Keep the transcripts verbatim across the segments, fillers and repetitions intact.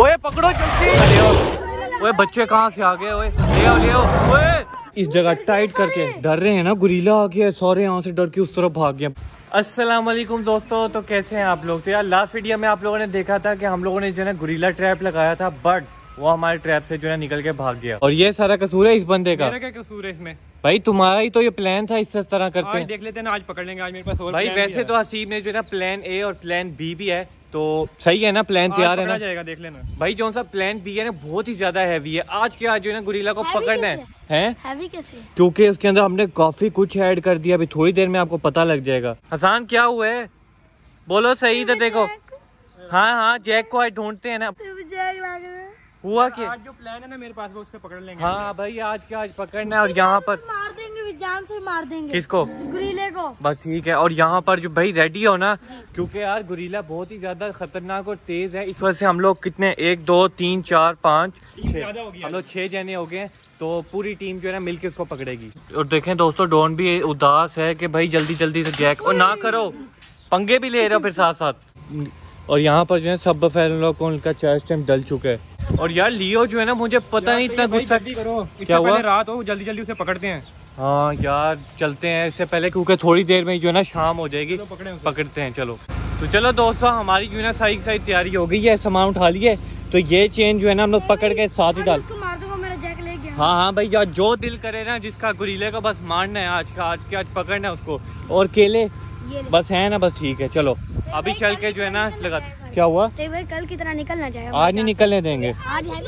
ओए पकड़ो जल्दी। ओए बच्चे कहाँ से आ गए? ओए ले आओ ले आओ। ओए इस जगह टाइट करके डर रहे हैं ना, गुरीला आ गया है, सारे यहाँ से डर के उस तरफ भाग गए। अस्सलाम वालेकुम दोस्तों, तो कैसे हैं आप लोग? तो यार लास्ट वीडियो में आप लोगों ने देखा था कि हम लोगों ने जो है गुरीला ट्रैप लगाया था, बट वो हमारे ट्रैप से जो है निकल के भाग गया। और ये सारा कसूर है इस बंदे का। मेरा क्या कसूर है इसमें? भाई तुम्हारा ही तो ये प्लान था, इस तरह करते हैं। देख लेते हैं, आज पकड़ लेंगे, आज मेरे पास और भाई। वैसे तो हसीब ने जो है ना प्लान ए और प्लान बी भी है, तो सही है ना, प्लान तैयार है ना, जाएगा देख लेना। भाई जो सा प्लान बी है ना बहुत ही ज्यादा हैवी है। आज के आज जो है ना गुरीला को पकड़ना है, हैं? हैवी कैसे? क्योंकि उसके अंदर हमने काफी कुछ ऐड कर दिया, अभी थोड़ी देर में आपको पता लग जाएगा। हसन क्या हुआ है? बोलो सही तो देखो। हाँ हाँ जैक को आज ढूंढते है ना। हुआ क्या? आज जो प्लान है ना मेरे पास वो उससे पकड़ लेंगे। हाँ भाई आज क्या, आज पकड़ना है। और यहाँ पर मार देंगे, जान से मार देंगे। किसको? गुरीले को। बस ठीक है। और यहाँ पर जो भाई रेडी हो ना, क्योंकि यार गुरीला बहुत ही ज्यादा खतरनाक और तेज है। इस वजह से हम लोग कितने एक दो तीन चार पाँच हम लोग छह जने हो गए, तो पूरी टीम जो है ना मिलके उसको पकड़ेगी। और देखें दोस्तों डॉन भी उदास है कि भाई जल्दी जल्दी से जैक, और ना करो पंगे भी ले रहे हो फिर साथ साथ। और यहाँ पर जो है सब बफेलो को उनका चार्ज टाइम डल चुका है। और यार लियो जो है ना, मुझे पता नहीं इतना गुस्सा करो, क्या हुआ? रात हो, जल्दी जल्दी उसे पकड़ते हैं। हाँ यार चलते हैं इससे पहले, क्योंकि थोड़ी देर में जो है ना शाम हो जाएगी, पकड़ते हैं। चलो तो चलो दोस्तों, हमारी जो है ना सारी सारी तैयारी हो गई है, सामान उठा लिए। तो ये चेन जो है ना हम लोग पकड़ के साथ ही डाल। हाँ हाँ भाई यार जो दिल करे ना, जिसका गुरीले का बस मारना है आज का, आज के आज पकड़ना है उसको। और केले बस है ना, बस ठीक है। चलो अभी चल के जो है ना लगा। क्या हुआ? भाई कल की तरह निकलना चाहिए, आज नहीं निकलने देंगे। आज हैवी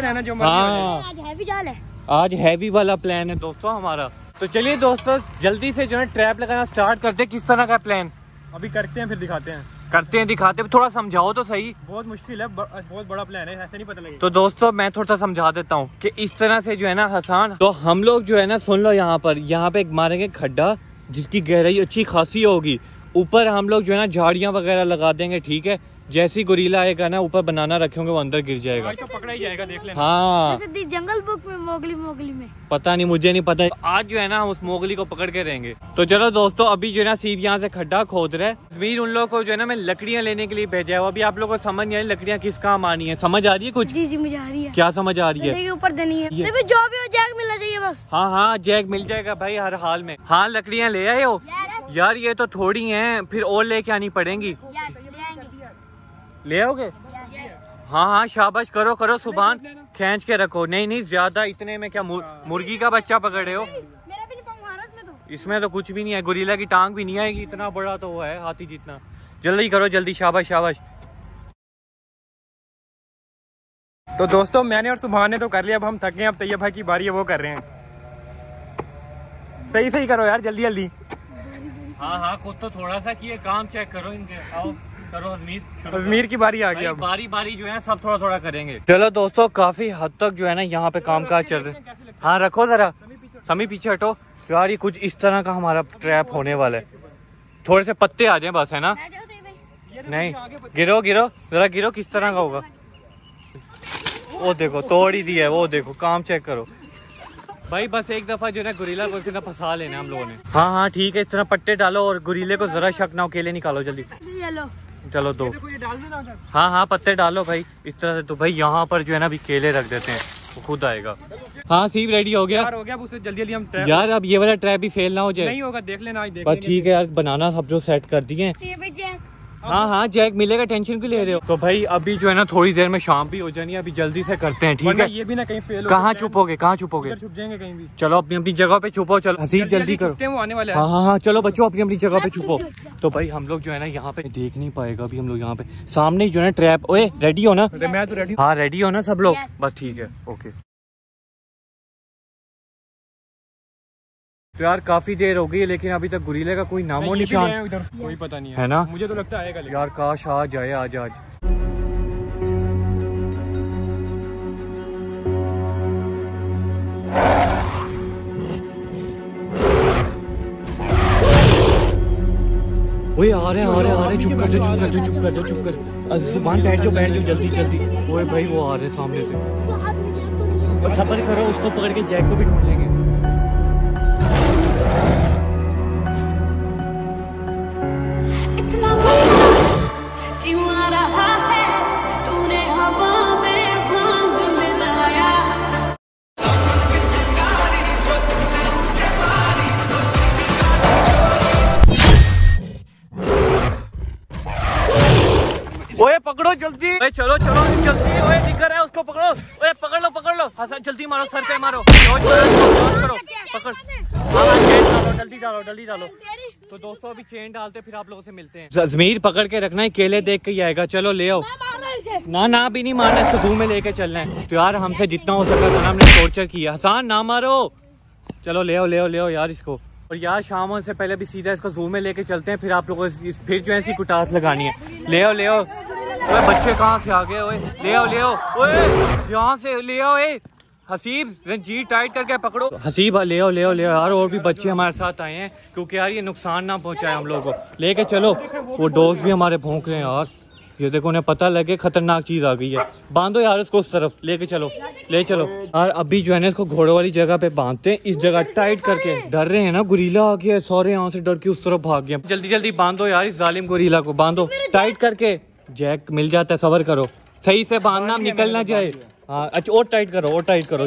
रहना जो मर्जी। हाँ आज हैवी वाला प्लान है दोस्तों हमारा। तो चलिए दोस्तों जल्दी से जो है ट्रैप लगाना स्टार्ट करते हैं। किस तरह का प्लान अभी करते हैं, फिर दिखाते हैं। करते हैं दिखाते हैं, थोड़ा समझाओ तो सही। बहुत मुश्किल है, बहुत बड़ा प्लान है, ऐसे नहीं पता लगेगा। तो दोस्तों मैं थोड़ा सा समझा देता हूँ कि इस तरह से जो है ना हसन, तो हम लोग जो है ना सुन लो, यहाँ पर यहाँ पे मारेंगे खड्डा जिसकी गहराई अच्छी खासी होगी। ऊपर हम लोग जो है ना झाड़ियाँ वगैरह लगा देंगे, ठीक है। जैसे ही गोरिल्ला आएगा ना, ऊपर बनाना रखेंगे, वो अंदर गिर जाएगा, तो पकड़ा ही जाएगा, देख लेना। हाँ जैसे जंगल बुक में मोगली मोगली में, पता नहीं मुझे नहीं पता। तो आज जो है ना हम उस मोगली को पकड़ के रहेंगे। तो चलो दोस्तों अभी जो है ना सीब यहाँ से खड्डा खोद रहे। तस्वीर उन लोगों को जो है ना मैं लकड़ियाँ लेने के लिए भेजा है। अभी आप लोगों को समझ नहीं आ रही लकड़ियाँ किस काम आनी है, समझ आ रही है कुछ? जी जी मुझे आ रही है। क्या समझ आ रही है? ऊपर देनी है, जो भी हो जैक मिलना चाहिए बस। हाँ हाँ जैक मिल जाएगा भाई हर हाल में। हाँ लकड़ियाँ ले आए हो यार? ये तो थोड़ी है, फिर और लेके आनी पड़ेंगी। ले आओगे? हाँ हाँ शाबाश, करो करो सुभान, खींच के रखो। नहीं नहीं ज्यादा इतने में क्या मुर, मुर्गी का बच्चा पकड़े हो? इसमें तो कुछ भी नहीं है, गोरिल्ला की टांग भी नहीं आएगी, इतना बड़ा तो हुआ है हाथी जितना। जल्दी करो जल्दी, शाबाश शाबाश। तो दोस्तों मैंने और सुभान ने तो कर लिया, अब हम थक गए, अब तैयब भाई की बारी है, वो कर रहे हैं। सही सही करो यार जल्दी जल्दी। हाँ हाँ खुद तो थोड़ा सा किए काम, चेक करो इनके। आओ करो अजमीर, अजमीर की बारी आ गई। अब बारी बारी जो है सब थोड़ा थोड़ा करेंगे। चलो दोस्तों काफी हद तक जो है ना यहाँ पे काम काज चल रहा है। हाँ रखो जरा, समी पीछे हटो यार। ये कुछ इस तरह का हमारा ट्रैप होने वाला है। थोड़े से पत्ते आ जाए बस, है ना? नहीं गिरो गिरो जरा गिरो। किस तरह का होगा? वो देखो तोड़ ही दी है, वो देखो काम चेक करो भाई। बस एक दफा जो है ना गुरीला को इतना फंसा लेना हम लोगों ने। हाँ हाँ ठीक है, इस तरह पट्टे डालो और गुरीले को जरा शक ना हो। केले निकालो जल्दी, चलो दो। हाँ हाँ पत्ते डालो भाई इस तरह से। तो भाई यहाँ पर जो है ना अभी केले रख देते हैं, वो खुद आएगा। हाँ सीब रेडी हो गया, हो गया जल्दी जल्दी। हम यार अब ये वाला ट्रैप भी फेल ना हो जाए। नहीं होगा, देख लेना। बस ठीक है यार, बनाना सब जो सेट कर दिए। हाँ हाँ जैक मिलेगा, टेंशन क्यों ले रहे हो? तो भाई अभी जो है ना थोड़ी देर में शाम भी हो जानी है, अभी जल्दी से करते हैं, ठीक है? ये भी ना कहीं फेल हो। कहाँ छुपोगे, कहाँ छुपोगे? छुप जाएंगे कहीं भी। चलो अपनी अपनी जगह पे छुपो। चलो हसीब जल्दी करो, वो आने वाले हैं। हाँ हाँ चलो बच्चों अपनी अपनी जगह पे छुपो। तो भाई हम लोग जो है ना यहाँ पे देख नहीं पाएगा, अभी हम लोग यहाँ पे सामने जो है ट्रैप। ओए रेडी हो ना? मैं तो रेडी। हाँ रेडी हो ना सब लोग? बस ठीक है ओके। तो यार काफी देर हो गई है, लेकिन अभी तक गुरीले का कोई नामो निशान कोई पता नहीं है, है ना? मुझे तो लगता है यार काश आज आए, आज आज। ओए आ रहे आ रहे आ रहे, चुप कर जाओ चुप कर जाओ चुप कर जाओ चुप कर। सुभान बैठ जाओ बैठ जाओ जल्दी जल्दी। ओए भाई वो आ रहे सामने से, सब्र करो, उसको पकड़ के जैक को भी ढूंढ लेंगे। जल्दी, चलो चलो जल्दी, ओए निकल रहा है उसको पकड़ो, ओए पकड़ लो पकड़ लो हसन, जल्दी मारो सर पे मारो, करो पकड़, जल्दी डालो जल्दी डालो। तो दोस्तों अभी चेन डालते फिर आप लोगों से मिलते हैं। अजमीर पकड़ के रखना है, केले देख के ही आएगा, चलो ले आओ। ना ना भी नहीं मारना, इसको घूम में लेके चलना है। तो यार हमसे जितना हो सका था हमने टॉर्चर किया, हसन ना मारो, चलो ले आओ ले आओ ले आओ यार इसको। और यार शाम होने से पहले भी सीधा इसको जू में लेके चलते हैं, फिर आप लोगों को फिर जो है इसकी कुटास लगानी है। ले आओ ले आओ, अरे बच्चे कहाँ से आ गए, ओए ले आओ ले आओ, ओए यहाँ से ले आओ, ए हसीब रंजीत टाइट करके पकड़ो हसीब, ले आओ ले आओ ले आओ यार। और भी बच्चे हमारे साथ आए हैं क्योंकि यार ये नुकसान ना पहुँचाए हम लोगों को, लेके चलो। वो डॉग्स भी हमारे भौंक रहे हैं यार, ये देखो उन्हें पता लगे खतरनाक चीज आ गई है। बांधो यार उसको उस तरफ लेके चलो ले चलो। यार अभी जो है ना इसको घोड़ों वाली जगह पे बांधते हैं, इस जगह टाइट करके, डर रहे हैं ना, गोरिल्ला आ गया सारे यहाँ से डर के उस तरफ भाग गए। जल्दी जल्दी बांधो यार इस जालिम गोरिल्ला को, बांधो टाइट करके, जैक मिल जाता है सबर करो, सही से बांधना निकल ना जाए। हाँ अच्छा और टाइट करो और टाइट करो,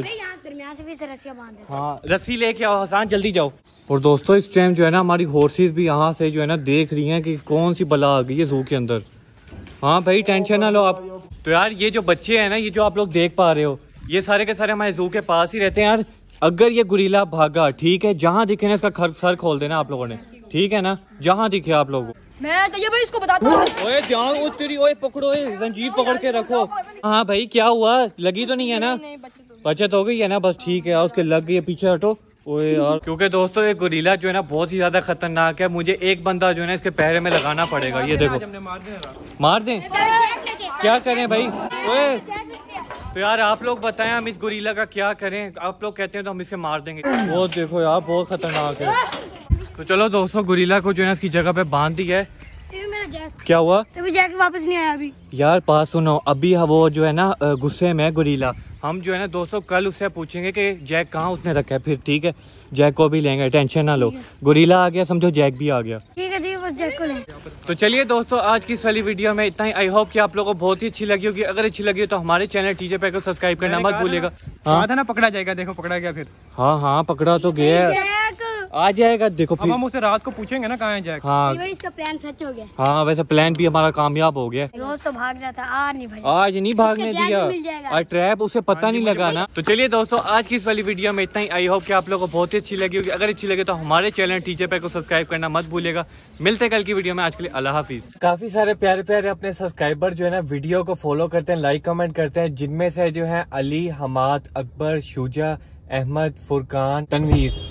हाँ रस्सी लेके आओ हसन जल्दी जाओ। और दोस्तों इस टाइम जो है ना हमारी हॉर्सेस भी यहाँ से जो है ना देख रही है की कौन सी बला आ गई है जू के अंदर। हाँ भाई टेंशन ना लो आप। तो यार ये जो बच्चे हैं ना, ये जो आप लोग देख पा रहे हो, ये सारे के सारे हमारे जू के पास ही रहते हैं यार। अगर ये गोरिल्ला भागा ठीक है, जहाँ दिखे ना इसका सर खोल देना आप लोगों ने, ठीक है ना, जहाँ दिखे आप लोगों को। मैं तो ये भाई इसको बताता हूँ। ओए जान ओ तेरी, ओए पकड़ो, ओए जंजीर पकड़ के रखो। हाँ भाई क्या हुआ, लगी तो नहीं है ना, बचत हो गई है ना, बस ठीक है यार उसके लग गई, पीछे हटो। ओए यार क्योंकि दोस्तों ये गोरिल्ला जो है ना बहुत ही ज्यादा खतरनाक है, मुझे एक बंदा जो है ना इसके पहरे में लगाना पड़ेगा। ये देखो मार दें क्या करें भाई। ओए तो यार आप लोग बताएं हम इस गोरिल्ला का क्या करें, आप लोग कहते हैं तो हम इसे मार देंगे। वो देखो यार बहुत खतरनाक है। तो चलो दोस्तों गोरिल्ला को जो है ना इसकी जगह पे बांध दी है। क्या हुआ, तभी जैक वापस नहीं आया अभी। यार पास सुनो, अभी वो जो है ना गुस्से में गोरिल्ला, हम जो है ना दोस्तों कल उससे पूछेंगे कि जैक कहाँ उसने रखा है, फिर ठीक है जैक को भी लेंगे, टेंशन ना लो। गोरिल्ला आ गया समझो जैक भी आ गया, ठीक है जी बस जैक को लें। तो चलिए दोस्तों आज की इस वाली वीडियो में इतना ही, आई होप कि आप लोगों को बहुत ही अच्छी लगी होगी। अगर अच्छी लगी तो हमारे चैनल टीजे पैट को सब्सक्राइब करना मत भूलिएगा। हाँ था ना पकड़ा जाएगा, देखो पकड़ा गया फिर, हाँ हाँ पकड़ा तो गया आ जाएगा। देखो फिर हम उसे रात को पूछेंगे ना कहाँ है जैक। हाँ इसका प्लान सच हो गया, हाँ वैसे प्लान भी हमारा कामयाब हो गया, रोज तो भाग जाता, आज नहीं भाई, आज नहीं भागने दिया, ट्रैप उसे पता नहीं लगा ना। तो चलिए दोस्तों आज की इस वाली वीडियो में इतना ही, आई होप कि आप लोगों को बहुत ही अच्छी लगी होगी। अगर अच्छी लगे तो हमारे चैनल टीजे पैट को सब्सक्राइब करना मत भूलेगा। मिलते कल की वीडियो में, आज के लिए अल्लाह हाफिज। काफी सारे प्यारे प्यारे अपने सब्सक्राइबर जो है ना वीडियो को फॉलो करते हैं, लाइक कमेंट करते हैं, जिनमें से जो है अली, हमाद, अकबर, शुजा, अहमद, फुरकान, तनवीर।